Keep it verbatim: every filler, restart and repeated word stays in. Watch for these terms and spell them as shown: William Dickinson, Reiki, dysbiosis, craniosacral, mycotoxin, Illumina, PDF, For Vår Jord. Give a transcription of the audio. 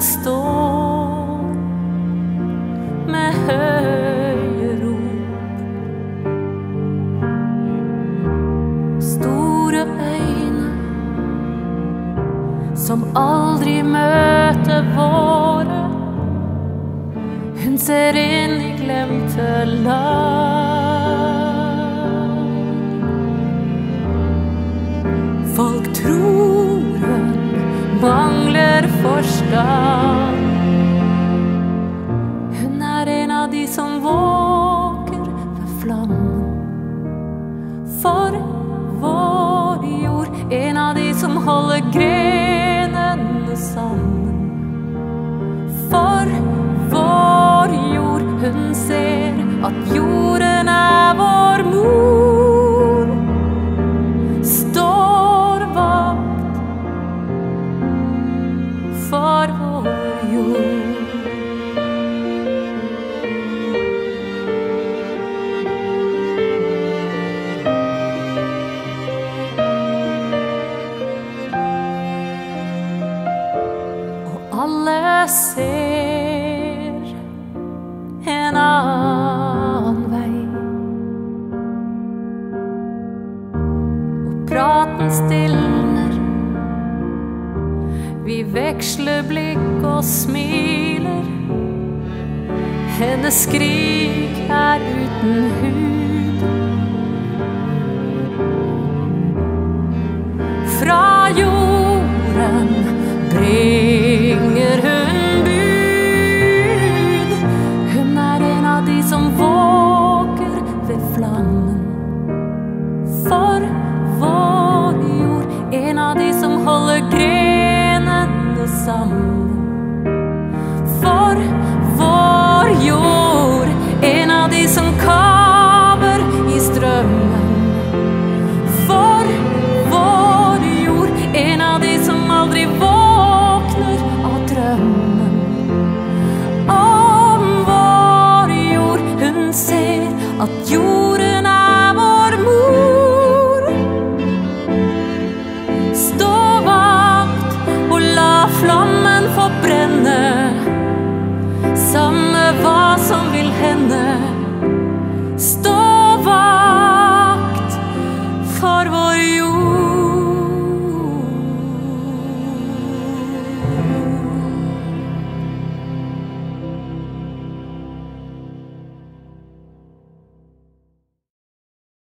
den stå med høye rop, store øyne som aldri møter våre. Hun ser inn i glemte land. Folk tror hun mangler forstand. Hun er en av de som våker ved flammen. For vår jord, en av de som holder grenene sammen. For vår jord, hun ser at jorden er vår mor. Står vakt for vår jord. Og alle ser en annen vei, og praten stilner. Vi veksler blikk og smiler. Hennes skrik er uten hud. Fra jord